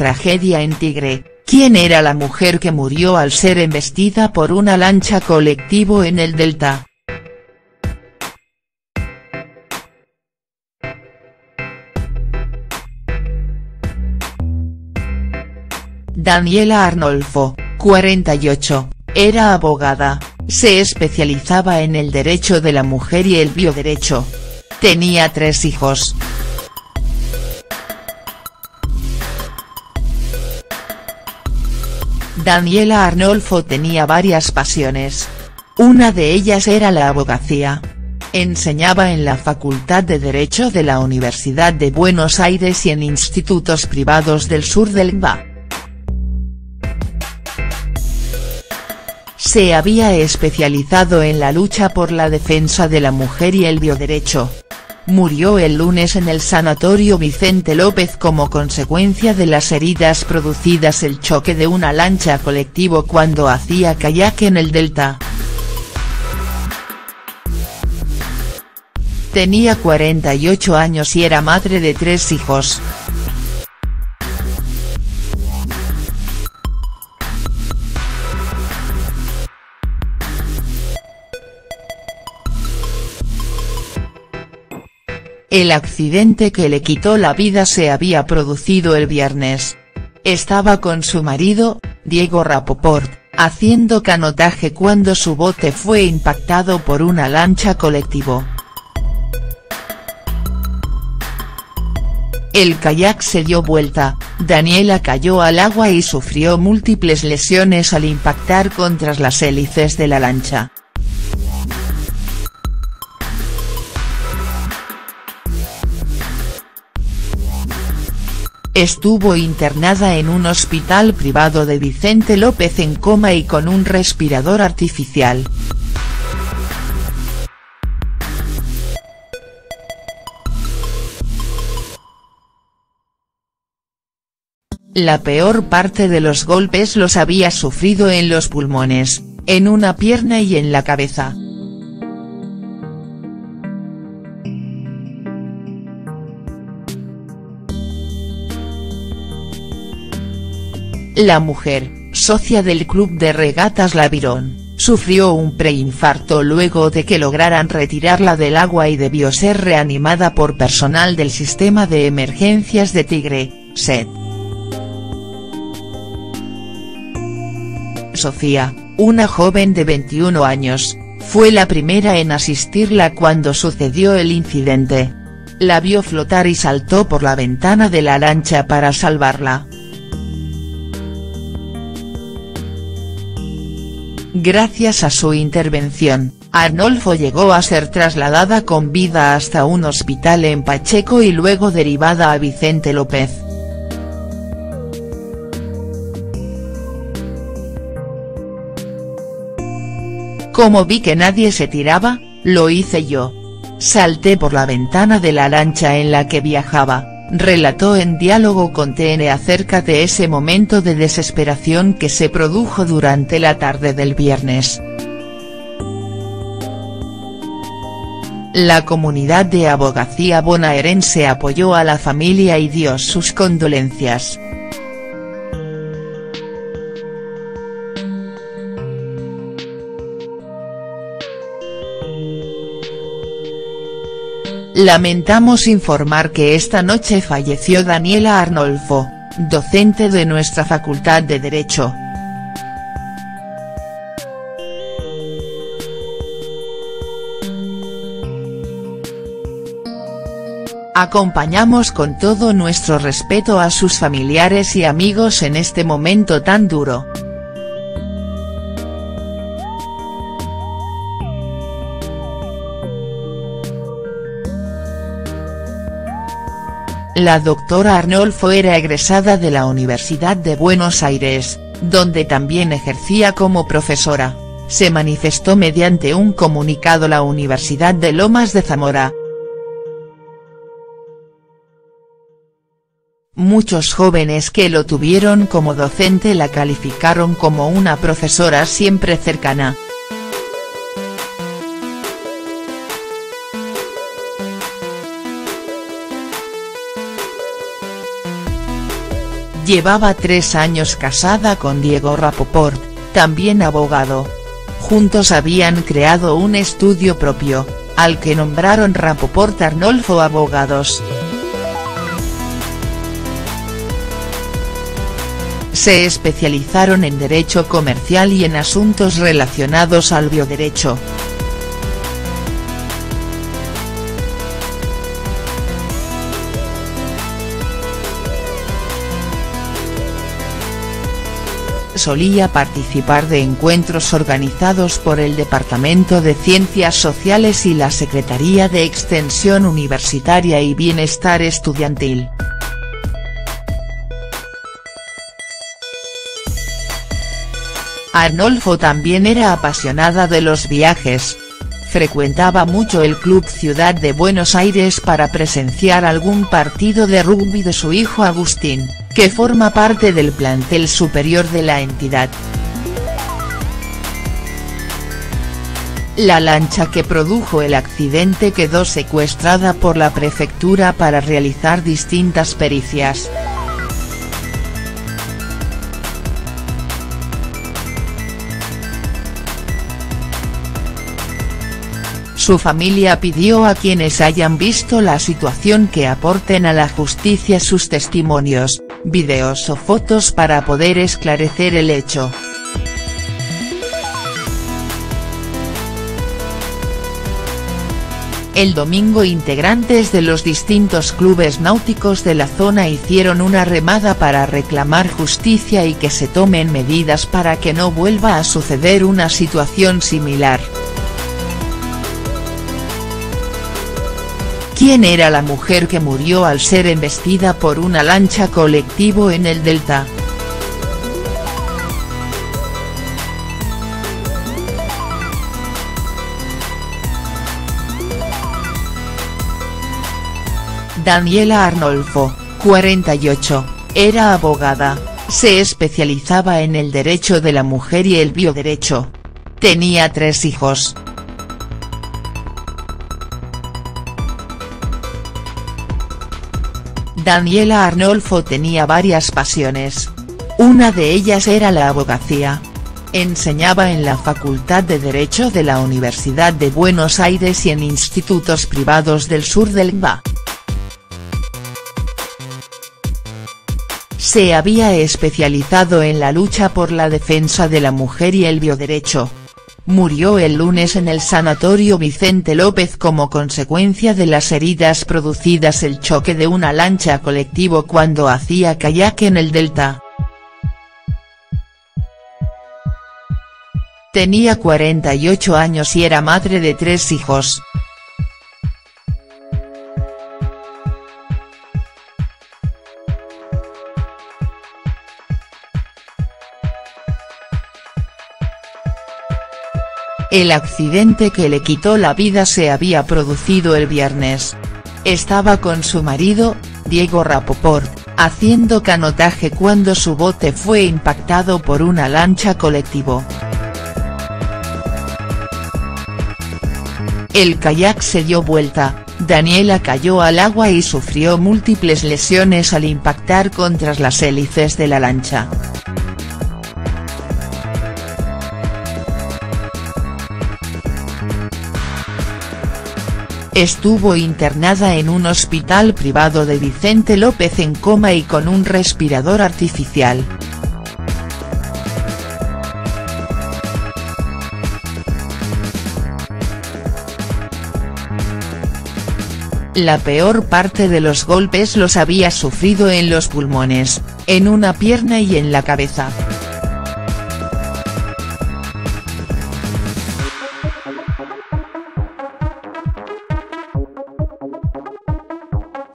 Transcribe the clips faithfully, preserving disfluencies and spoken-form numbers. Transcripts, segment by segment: tragedia en Tigre. ¿Quién era la mujer que murió al ser embestida por una lancha colectivo en el Delta? Daniela Arnolfo, cuarenta y ocho, era abogada, se especializaba en el derecho de la mujer y el bioderecho. Tenía tres hijos. Daniela Arnolfo tenía varias pasiones. Una de ellas era la abogacía. Enseñaba en la Facultad de Derecho de la Universidad de Buenos Aires y en institutos privados del sur del país. Se había especializado en la lucha por la defensa de la mujer y el bioderecho. Murió el lunes en el Sanatorio Vicente López como consecuencia de las heridas producidas el choque de una lancha colectivo cuando hacía kayak en el Delta. Tenía cuarenta y ocho años y era madre de tres hijos. El accidente que le quitó la vida se había producido el viernes. Estaba con su marido, Diego Rapoport, haciendo canotaje cuando su bote fue impactado por una lancha colectivo. El kayak se dio vuelta, Daniela cayó al agua y sufrió múltiples lesiones al impactar contra las hélices de la lancha. Estuvo internada en un hospital privado de Vicente López en coma y con un respirador artificial. La peor parte de los golpes los había sufrido en los pulmones, en una pierna y en la cabeza. La mujer, socia del club de regatas La Virón, sufrió un preinfarto luego de que lograran retirarla del agua y debió ser reanimada por personal del sistema de emergencias de Tigre, S E D. Sofía, una joven de veintiún años, fue la primera en asistirla cuando sucedió el incidente. La vio flotar y saltó por la ventana de la lancha para salvarla. Gracias a su intervención, Arnolfo llegó a ser trasladada con vida hasta un hospital en Pacheco y luego derivada a Vicente López. Como vi que nadie se tiraba, lo hice yo. Salté por la ventana de la lancha en la que viajaba, relató en diálogo con T N acerca de ese momento de desesperación que se produjo durante la tarde del viernes. La comunidad de abogacía bonaerense apoyó a la familia y dio sus condolencias. Lamentamos informar que esta noche falleció Daniela Arnolfo, docente de nuestra Facultad de Derecho. Acompañamos con todo nuestro respeto a sus familiares y amigos en este momento tan duro. La doctora Arnolfo era egresada de la Universidad de Buenos Aires, donde también ejercía como profesora, se manifestó mediante un comunicado la Universidad de Lomas de Zamora. Muchos jóvenes que lo tuvieron como docente la calificaron como una profesora siempre cercana. Llevaba tres años casada con Diego Rapoport, también abogado. Juntos habían creado un estudio propio, al que nombraron Rapoport Arnolfo Abogados. Se especializaron en derecho comercial y en asuntos relacionados al bioderecho. Solía participar de encuentros organizados por el Departamento de Ciencias Sociales y la Secretaría de Extensión Universitaria y Bienestar Estudiantil. Arnolfo también era apasionada de los viajes. Frecuentaba mucho el Club Ciudad de Buenos Aires para presenciar algún partido de rugby de su hijo Agustín, que forma parte del plantel superior de la entidad. La lancha que produjo el accidente quedó secuestrada por la prefectura para realizar distintas pericias. Su familia pidió a quienes hayan visto la situación que aporten a la justicia sus testimonios, videos o fotos para poder esclarecer el hecho. El domingo integrantes de los distintos clubes náuticos de la zona hicieron una remada para reclamar justicia y que se tomen medidas para que no vuelva a suceder una situación similar. ¿Quién era la mujer que murió al ser embestida por una lancha colectivo en el Delta? Daniela Arnolfo, cuarenta y ocho, era abogada, se especializaba en el derecho de la mujer y el bioderecho. Tenía tres hijos. Daniela Arnolfo tenía varias pasiones. Una de ellas era la abogacía. Enseñaba en la Facultad de Derecho de la Universidad de Buenos Aires y en institutos privados del sur del país. Se había especializado en la lucha por la defensa de la mujer y el bioderecho. Murió el lunes en el sanatorio Vicente López como consecuencia de las heridas producidas el choque de una lancha colectivo cuando hacía kayak en el Delta. Tenía cuarenta y ocho años y era madre de tres hijos. El accidente que le quitó la vida se había producido el viernes. Estaba con su marido, Diego Rapoport, haciendo canotaje cuando su bote fue impactado por una lancha colectivo. El kayak se dio vuelta, Daniela cayó al agua y sufrió múltiples lesiones al impactar contra las hélices de la lancha. Estuvo internada en un hospital privado de Vicente López en coma y con un respirador artificial. La peor parte de los golpes los había sufrido en los pulmones, en una pierna y en la cabeza.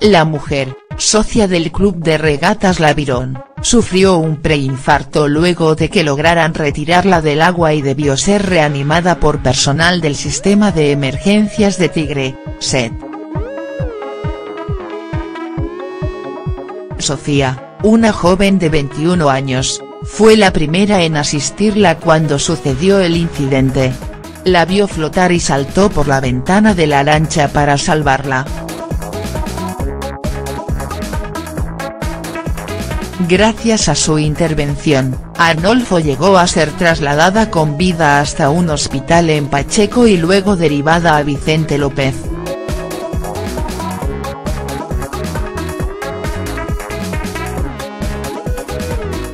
La mujer, socia del club de regatas La Virón, sufrió un preinfarto luego de que lograran retirarla del agua y debió ser reanimada por personal del sistema de emergencias de Tigre, S E T. Sofía, una joven de veintiún años, fue la primera en asistirla cuando sucedió el incidente. La vio flotar y saltó por la ventana de la lancha para salvarla. Gracias a su intervención, Arnolfo llegó a ser trasladada con vida hasta un hospital en Pacheco y luego derivada a Vicente López.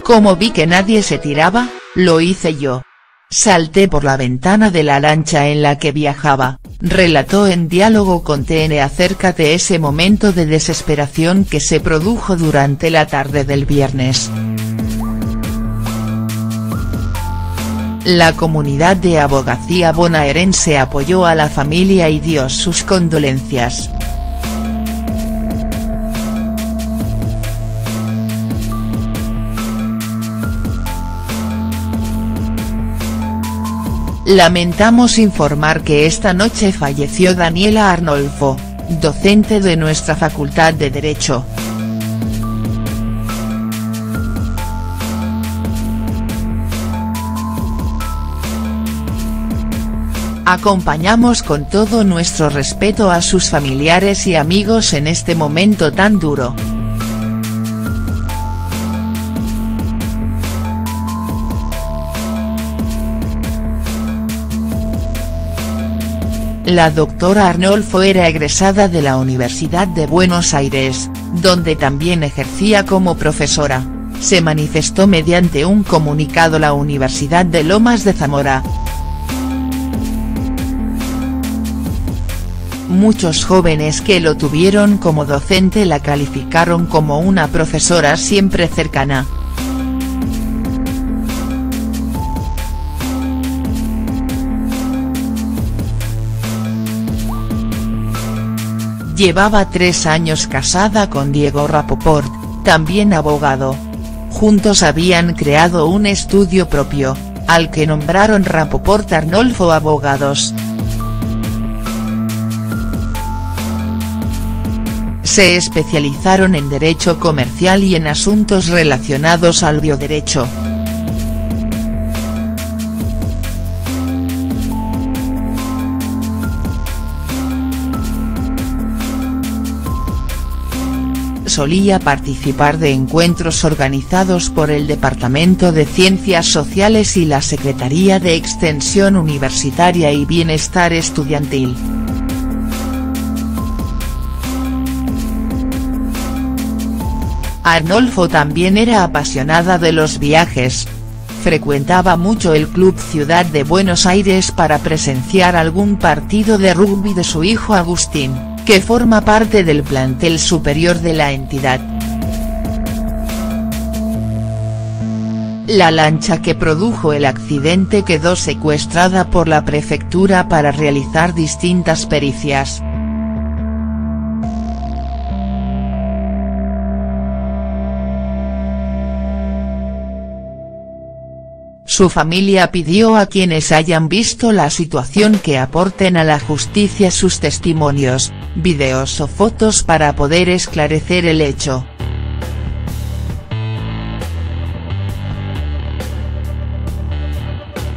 Como vi que nadie se tiraba, lo hice yo. Salté por la ventana de la lancha en la que viajaba, relató en diálogo con T N acerca de ese momento de desesperación que se produjo durante la tarde del viernes. La comunidad de abogacía bonaerense apoyó a la familia y dio sus condolencias. Lamentamos informar que esta noche falleció Daniela Arnolfo, docente de nuestra Facultad de Derecho. Acompañamos con todo nuestro respeto a sus familiares y amigos en este momento tan duro. La doctora Arnolfo era egresada de la Universidad de Buenos Aires, donde también ejercía como profesora, se manifestó mediante un comunicado la Universidad de Lomas de Zamora. Muchos jóvenes que lo tuvieron como docente la calificaron como una profesora siempre cercana. Llevaba tres años casada con Diego Rapoport, también abogado. Juntos habían creado un estudio propio, al que nombraron Rapoport Arnolfo Abogados. Se especializaron en derecho comercial y en asuntos relacionados al bioderecho. Solía participar de encuentros organizados por el Departamento de Ciencias Sociales y la Secretaría de Extensión Universitaria y Bienestar Estudiantil. Arnolfo también era apasionada de los viajes. Frecuentaba mucho el Club Ciudad de Buenos Aires para presenciar algún partido de rugby de su hijo Agustín, que forma parte del plantel superior de la entidad. La lancha que produjo el accidente quedó secuestrada por la prefectura para realizar distintas pericias. Su familia pidió a quienes hayan visto la situación que aporten a la justicia sus testimonios, videos o fotos para poder esclarecer el hecho.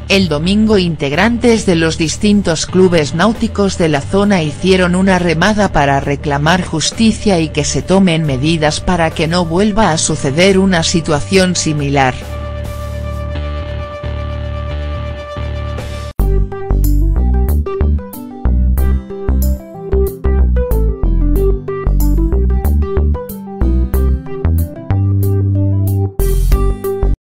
El domingo integrantes de los distintos clubes náuticos de la zona hicieron una remada para reclamar justicia y que se tomen medidas para que no vuelva a suceder una situación similar.